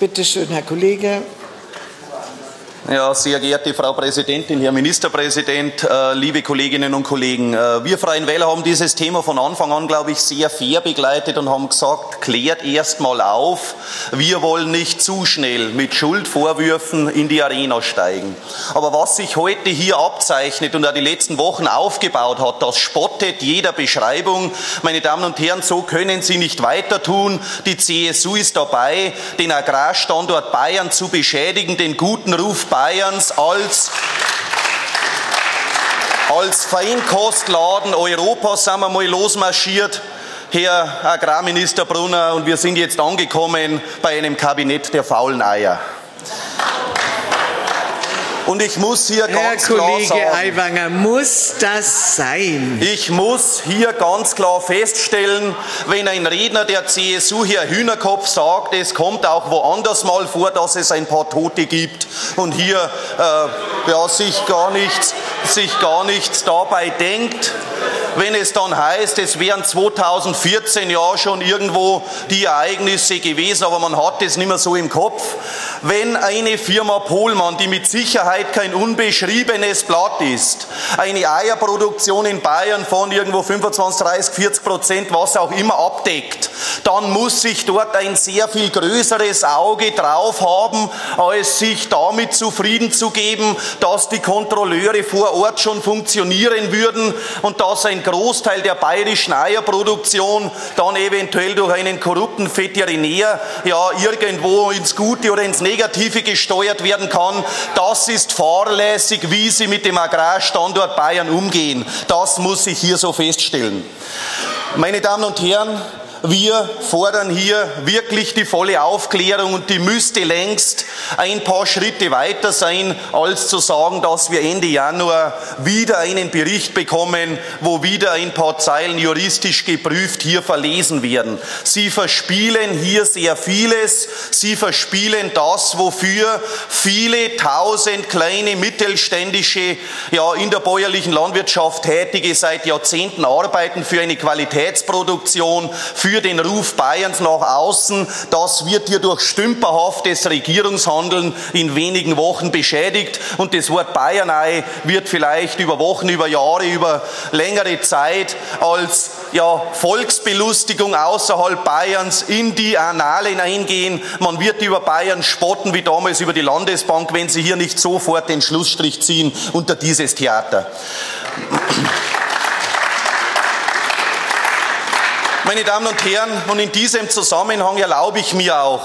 Bitte schön, Herr Kollege. Ja, sehr geehrte Frau Präsidentin, Herr Ministerpräsident, liebe Kolleginnen und Kollegen. Wir Freien Wähler haben dieses Thema von Anfang an, glaube ich, sehr fair begleitet und haben gesagt, klärt erst mal auf, wir wollen nicht zu schnell mit Schuldvorwürfen in die Arena steigen. Aber was sich heute hier abzeichnet und auch die letzten Wochen aufgebaut hat, das spottet jeder Beschreibung. Meine Damen und Herren, so können Sie nicht weiter tun. Die CSU ist dabei, den Agrarstandort Bayern zu beschädigen, den guten Ruf Bayerns als Feinkostladen Europas sind wir mal losmarschiert, Herr Agrarminister Brunner, und wir sind jetzt angekommen bei einem Kabinett der faulen Eier. Und ich muss hier ganz klar sagen, Herr Kollege Aiwanger, muss das sein? Ich muss hier ganz klar feststellen, wenn ein Redner der CSU, Herr Hühnerkopf, sagt, es kommt auch woanders mal vor, dass es ein paar Tote gibt und hier sich gar nichts dabei denkt, wenn es dann heißt, es wären 2014 ja schon irgendwo die Ereignisse gewesen, aber man hat es nicht mehr so im Kopf. Wenn eine Firma Pohlmann, die mit Sicherheit kein unbeschriebenes Blatt ist, eine Eierproduktion in Bayern von irgendwo 25, 30, 40%, was auch immer, abdeckt, dann muss sich dort ein sehr viel größeres Auge drauf haben, als sich damit zufrieden zu geben, dass die Kontrolleure vor Ort schon funktionieren würden und dass ein Großteil der bayerischen Eierproduktion dann eventuell durch einen korrupten Veterinär ja irgendwo ins Gute oder ins Negative gesteuert werden kann. Das ist fahrlässig, wie Sie mit dem Agrarstandort Bayern umgehen. Das muss ich hier so feststellen. Meine Damen und Herren, wir fordern hier wirklich die volle Aufklärung und die müsste längst ein paar Schritte weiter sein, als zu sagen, dass wir Ende Januar wieder einen Bericht bekommen, wo wieder ein paar Zeilen juristisch geprüft hier verlesen werden. Sie verspielen hier sehr vieles. Sie verspielen das, wofür viele tausend kleine mittelständische, ja, in der bäuerlichen Landwirtschaft Tätige seit Jahrzehnten arbeiten, für eine Qualitätsproduktion, für den Ruf Bayerns nach außen. Das wird hier durch stümperhaftes Regierungshandeln in wenigen Wochen beschädigt. Und das Wort Bayern-Ei wird vielleicht über Wochen, über Jahre, über längere Zeit als ja, Volksbelustigung außerhalb Bayerns in die Annalen eingehen. Man wird über Bayern spotten, wie damals über die Landesbank, wenn Sie hier nicht sofort den Schlussstrich ziehen unter dieses Theater. Meine Damen und Herren, und in diesem Zusammenhang erlaube ich mir auch,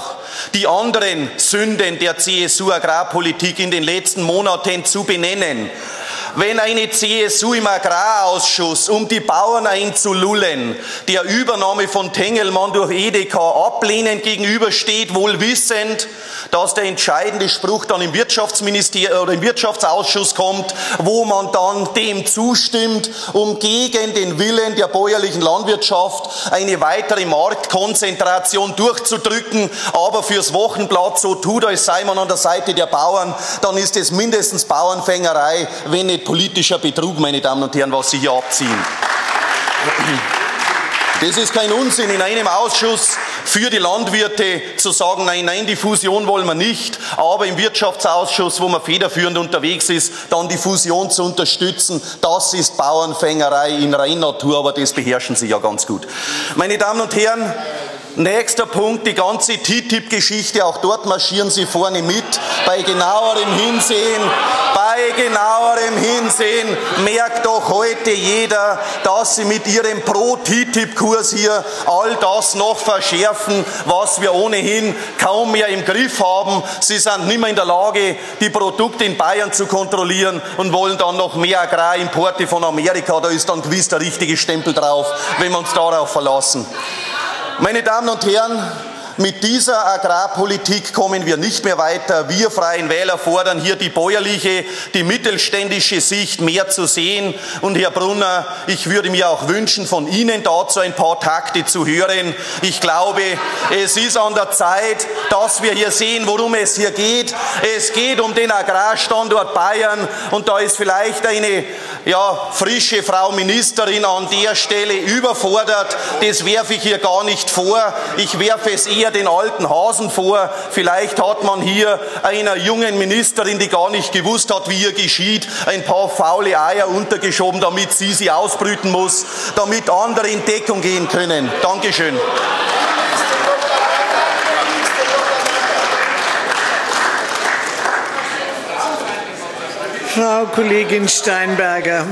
die anderen Sünden der CSU-Agrarpolitik in den letzten Monaten zu benennen. Wenn eine CSU im Agrarausschuss, um die Bauern einzulullen, der Übernahme von Tengelmann durch Edeka ablehnend gegenübersteht, wohl wissend, dass der entscheidende Spruch dann im Wirtschaftsministerium oder im Wirtschaftsausschuss kommt, wo man dann dem zustimmt, um gegen den Willen der bäuerlichen Landwirtschaft eine weitere Marktkonzentration durchzudrücken, aber fürs Wochenblatt so tut, als sei man an der Seite der Bauern, dann ist es mindestens Bauernfängerei, wenn nicht politischer Betrug, meine Damen und Herren, was Sie hier abziehen. Das ist kein Unsinn, in einem Ausschuss für die Landwirte zu sagen, nein, nein, die Fusion wollen wir nicht, aber im Wirtschaftsausschuss, wo man federführend unterwegs ist, dann die Fusion zu unterstützen, das ist Bauernfängerei in Reinnatur, aber das beherrschen Sie ja ganz gut. Meine Damen und Herren, nächster Punkt, die ganze TTIP-Geschichte, auch dort marschieren Sie vorne mit, bei genauerem Hinsehen merkt doch heute jeder, dass Sie mit Ihrem Pro-TTIP-Kurs hier all das noch verschärfen, was wir ohnehin kaum mehr im Griff haben. Sie sind nicht mehr in der Lage, die Produkte in Bayern zu kontrollieren und wollen dann noch mehr Agrarimporte von Amerika. Da ist dann gewiss der richtige Stempel drauf, wenn wir uns darauf verlassen. Meine Damen und Herren, mit dieser Agrarpolitik kommen wir nicht mehr weiter. Wir Freien Wähler fordern hier die bäuerliche, die mittelständische Sicht mehr zu sehen. Und Herr Brunner, ich würde mir auch wünschen, von Ihnen dazu ein paar Takte zu hören. Ich glaube, es ist an der Zeit, dass wir hier sehen, worum es hier geht. Es geht um den Agrarstandort Bayern und da ist vielleicht eine frische Frau Ministerin an der Stelle überfordert. Das werfe ich hier gar nicht vor. Ich werfe es eher hier den alten Hasen vor. Vielleicht hat man hier einer jungen Ministerin, die gar nicht gewusst hat, wie ihr geschieht, ein paar faule Eier untergeschoben, damit sie ausbrüten muss, damit andere in Deckung gehen können. Dankeschön. Frau Kollegin Steinberger.